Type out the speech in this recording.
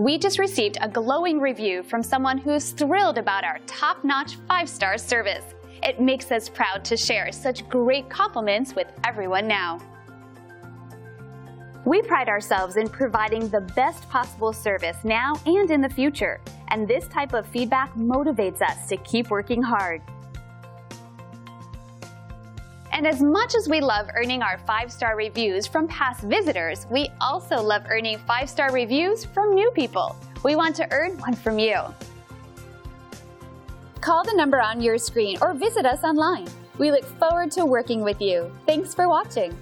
We just received a glowing review from someone who is thrilled about our top-notch 5-star service. It makes us proud to share such great compliments with everyone now. We pride ourselves in providing the best possible service now and in the future, and this type of feedback motivates us to keep working hard. And as much as we love earning our 5-star reviews from past visitors, we also love earning 5-star reviews from new people. We want to earn one from you. Call the number on your screen or visit us online. We look forward to working with you. Thanks for watching.